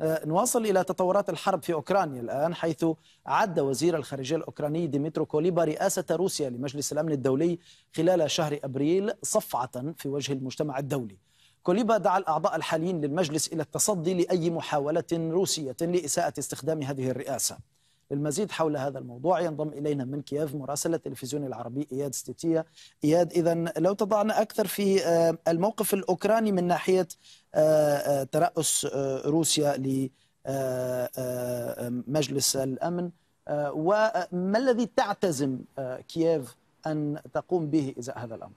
نواصل إلى تطورات الحرب في أوكرانيا الآن، حيث عد وزير الخارجية الأوكراني ديمترو كوليبا رئاسة روسيا لمجلس الأمن الدولي خلال شهر أبريل صفعة في وجه المجتمع الدولي. كوليبا دعا الأعضاء الحاليين للمجلس إلى التصدي لأي محاولة روسية لإساءة استخدام هذه الرئاسة. للمزيد حول هذا الموضوع ينضم إلينا من كييف مراسل التلفزيون العربي إياد ستيتية. إياد، إذن لو تضعنا أكثر في الموقف الأوكراني من ناحية ترأس روسيا لمجلس الأمن، وما الذي تعتزم كييف أن تقوم به إزاء هذا الأمر؟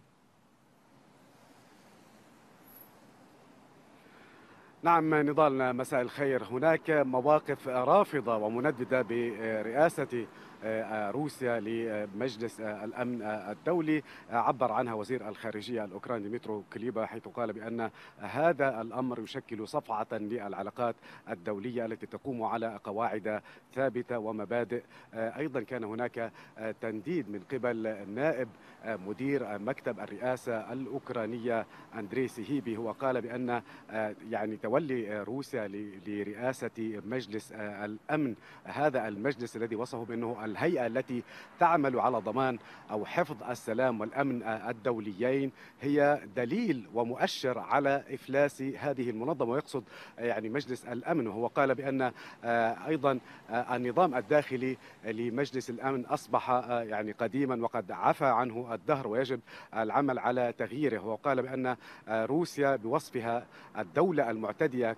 نعم نضال، مساء الخير. هناك مواقف رافضة ومنددة برئاسة روسيا لمجلس الأمن الدولي عبر عنها وزير الخارجية الأوكراني ديمترو كوليبا، حيث قال بأن هذا الأمر يشكل صفعة للعلاقات الدولية التي تقوم على قواعد ثابتة ومبادئ. أيضا كان هناك تنديد من قبل نائب مدير مكتب الرئاسة الأوكرانية أندريسي هيبي، هو قال بأن تولي روسيا لرئاسة مجلس الأمن، هذا المجلس الذي وصفه بأنه الهيئة التي تعمل على ضمان أو حفظ السلام والأمن الدوليين، هي دليل ومؤشر على إفلاس هذه المنظمة، ويقصد مجلس الأمن. وهو قال بأن أيضا النظام الداخلي لمجلس الأمن أصبح قديما وقد عفى عنه الدهر ويجب العمل على تغييره. وقال بأن روسيا بوصفها الدولة المعتدية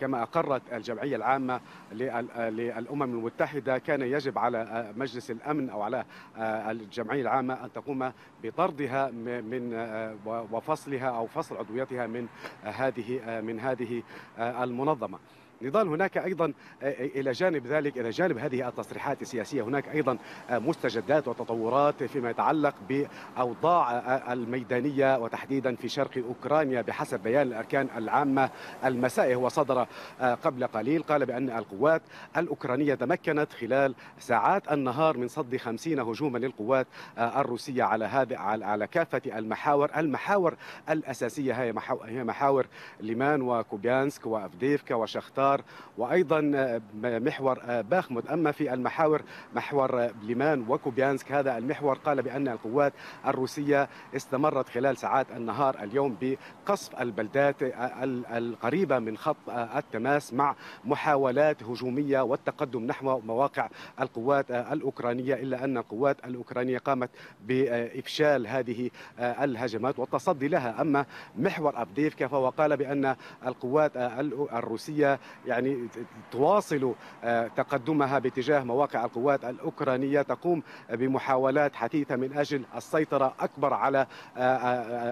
كما أقرت الجمعية العامة للأمم المتحدة، كان يجب على مجلس الأمن أو على الجمعية العامة أن تقوم بطردها من وفصلها أو فصل عضويتها من هذه المنظمة. نضال، هناك أيضا إلى جانب هذه التصريحات السياسية، هناك أيضا مستجدات وتطورات فيما يتعلق بأوضاع الميدانية وتحديدا في شرق أوكرانيا. بحسب بيان الأركان العامة المسائي هو صدر قبل قليل، قال بأن القوات الأوكرانية تمكنت خلال ساعات النهار من صد 50 هجوما للقوات الروسية على كافة المحاور الأساسية، هي محاور ليمان وكوبيانسك وأفديفكا وشختار وأيضا محور باخموت. أما في المحاور محور ليمان وكوبيانسك، هذا المحور قال بأن القوات الروسية استمرت خلال ساعات النهار اليوم بقصف البلدات القريبة من خط التماس مع محاولات هجومية والتقدم نحو مواقع القوات الأوكرانية، إلا أن القوات الأوكرانية قامت بإفشال هذه الهجمات والتصدي لها. أما محور أفديفكا فهو قال بأن القوات الروسية تواصل تقدمها باتجاه مواقع القوات الأوكرانية، تقوم بمحاولات حثيثة من أجل السيطرة أكبر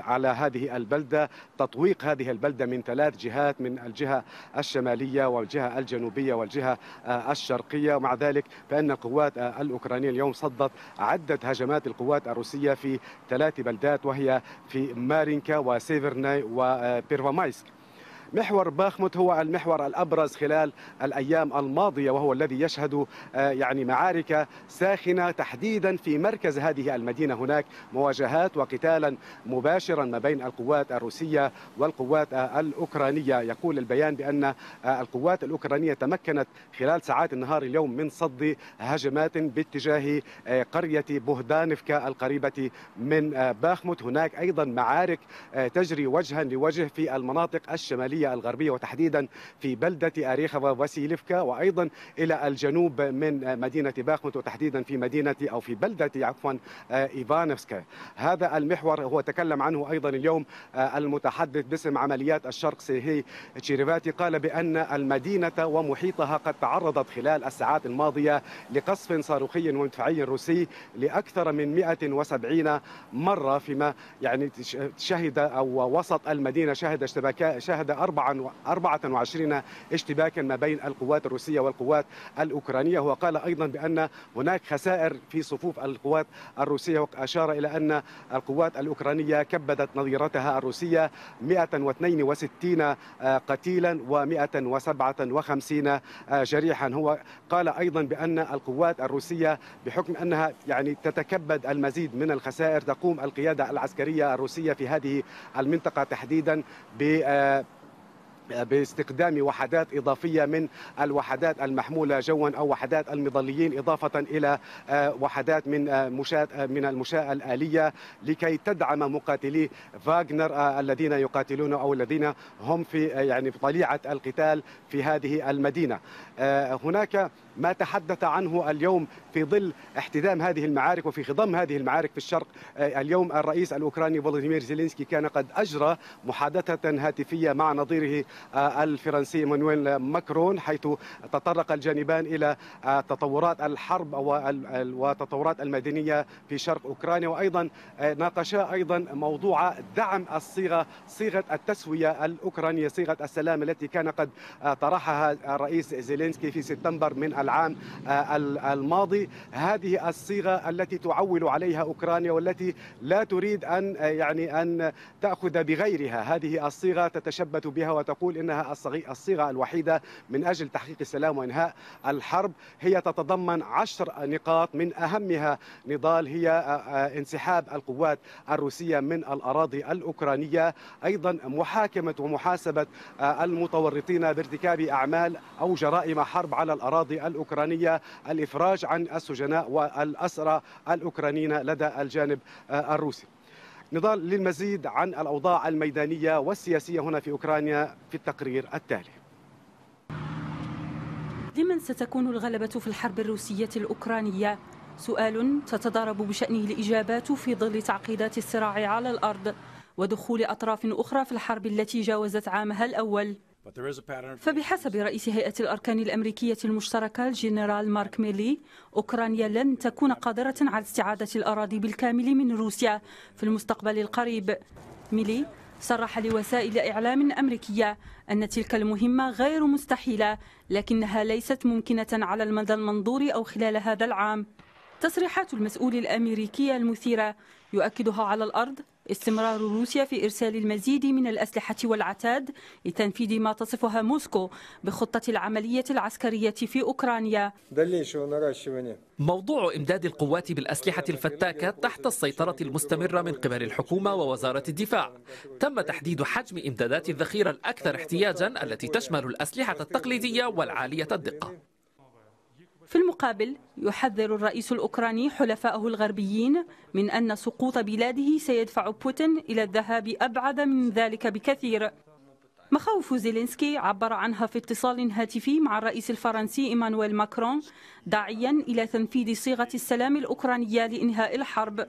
على هذه البلدة، تطويق هذه البلدة من ثلاث جهات، من الجهة الشمالية والجهة الجنوبية والجهة الشرقية. ومع ذلك فإن القوات الأوكرانية اليوم صدت عدة هجمات القوات الروسية في 3 بلدات، وهي في مارينكا وسيفرناي وبيرفامايسك. محور باخموت هو المحور الأبرز خلال الأيام الماضية، وهو الذي يشهد معارك ساخنة تحديدا في مركز هذه المدينة. هناك مواجهات وقتالا مباشرا ما بين القوات الروسية والقوات الأوكرانية. يقول البيان بأن القوات الأوكرانية تمكنت خلال ساعات النهار اليوم من صد هجمات باتجاه قرية بوهدانفكا القريبة من باخموت. هناك أيضا معارك تجري وجها لوجه في المناطق الشمالية الغربية وتحديدا في بلدة أريخفا وسيليفكا، وأيضا إلى الجنوب من مدينة باخموت وتحديدا في مدينة أو في بلدة إيفانوفسكا. هذا المحور هو تكلم عنه أيضا اليوم المتحدث باسم عمليات الشرق سيهي تشيريفاتي، قال بأن المدينة ومحيطها قد تعرضت خلال الساعات الماضية لقصف صاروخي ومدفعي روسي لأكثر من 170 مرة، فيما شهد أو وسط المدينة شهد 24 اشتباكا ما بين القوات الروسية والقوات الأوكرانية. وقال أيضا بأن هناك خسائر في صفوف القوات الروسية، وأشار إلى أن القوات الأوكرانية كبدت نظيرتها الروسية 162 قتيلا و157 جريحا. هو قال أيضا بأن القوات الروسية بحكم أنها تتكبد المزيد من الخسائر، تقوم القيادة العسكرية الروسية في هذه المنطقة تحديدا ب باستخدام وحدات إضافية من الوحدات المحمولة جوا أو وحدات المظليين، إضافة إلى وحدات من المشاة الآلية لكي تدعم مقاتلي فاغنر الذين يقاتلون أو الذين هم في يعني في طليعة القتال في هذه المدينة. هناك ما تحدث عنه اليوم في ظل احتدام هذه المعارك وفي خضم هذه المعارك في الشرق. اليوم الرئيس الأوكراني فولوديمير زيلينسكي كان قد أجرى محادثة هاتفية مع نظيره الفرنسي إيمانويل ماكرون، حيث تطرق الجانبان إلى تطورات الحرب وتطورات المدنية في شرق أوكرانيا، وأيضا ناقشا أيضا موضوع دعم صيغة التسوية الأوكرانية، صيغة السلام التي كان قد طرحها الرئيس زيلينسكي في سبتمبر من العام الماضي. هذه الصيغة التي تعول عليها أوكرانيا والتي لا تريد أن تأخذ بغيرها، هذه الصيغة تتشبث بها وتقول إنها الصيغة الوحيدة من أجل تحقيق السلام وإنهاء الحرب. هي تتضمن 10 نقاط من أهمها نضال هي انسحاب القوات الروسية من الأراضي الأوكرانية، أيضا محاكمة ومحاسبة المتورطين بارتكاب أعمال أو جرائم حرب على الأراضي الأوكرانية، الإفراج عن السجناء والأسرى الأوكرانيين لدى الجانب الروسي. نضال للمزيد عن الأوضاع الميدانية والسياسية هنا في أوكرانيا في التقرير التالي. لمن ستكون الغلبة في الحرب الروسية الأوكرانية؟ سؤال تتضارب بشأنه الإجابات في ظل تعقيدات الصراع على الأرض ودخول أطراف أخرى في الحرب التي جاوزت عامها الأول. فبحسب رئيس هيئة الأركان الأمريكية المشتركة الجنرال مارك ميلي، أوكرانيا لن تكون قادرة على استعادة الأراضي بالكامل من روسيا في المستقبل القريب. ميلي صرح لوسائل إعلام أمريكية أن تلك المهمة غير مستحيلة لكنها ليست ممكنة على المدى المنظور أو خلال هذا العام. تصريحات المسؤول الأمريكي المثيرة يؤكدها على الأرض استمرار روسيا في إرسال المزيد من الأسلحة والعتاد لتنفيذ ما تصفها موسكو بخطة العملية العسكرية في أوكرانيا. موضوع إمداد القوات بالأسلحة الفتاكة تحت السيطرة المستمرة من قبل الحكومة ووزارة الدفاع. تم تحديد حجم إمدادات الذخيرة الأكثر احتياجا التي تشمل الأسلحة التقليدية والعالية الدقة. في المقابل يحذر الرئيس الأوكراني حلفائه الغربيين من أن سقوط بلاده سيدفع بوتين إلى الذهاب أبعد من ذلك بكثير. مخاوف زيلينسكي عبر عنها في اتصال هاتفي مع الرئيس الفرنسي إيمانويل ماكرون، داعيا إلى تنفيذ صيغة السلام الأوكرانية لإنهاء الحرب.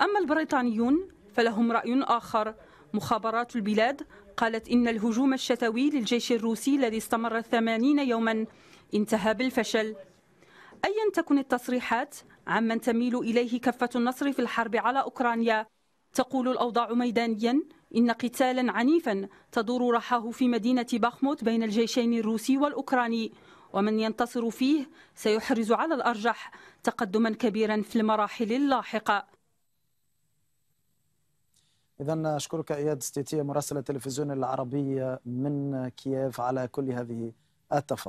أما البريطانيون فلهم رأي آخر. مخابرات البلاد قالت إن الهجوم الشتوي للجيش الروسي الذي استمر 80 يوما انتهى بالفشل. أيا تكن التصريحات عمن تميل إليه كفة النصر في الحرب على أوكرانيا، تقول الأوضاع ميدانيا إن قتالا عنيفا تدور رحاه في مدينة باخموت بين الجيشين الروسي والأوكراني، ومن ينتصر فيه سيحرز على الأرجح تقدما كبيرا في المراحل اللاحقة. إذن أشكرك إياد ستيتية مراسل التلفزيون العربي من كييف على كل هذه التفاصيل.